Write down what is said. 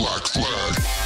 Black Flag.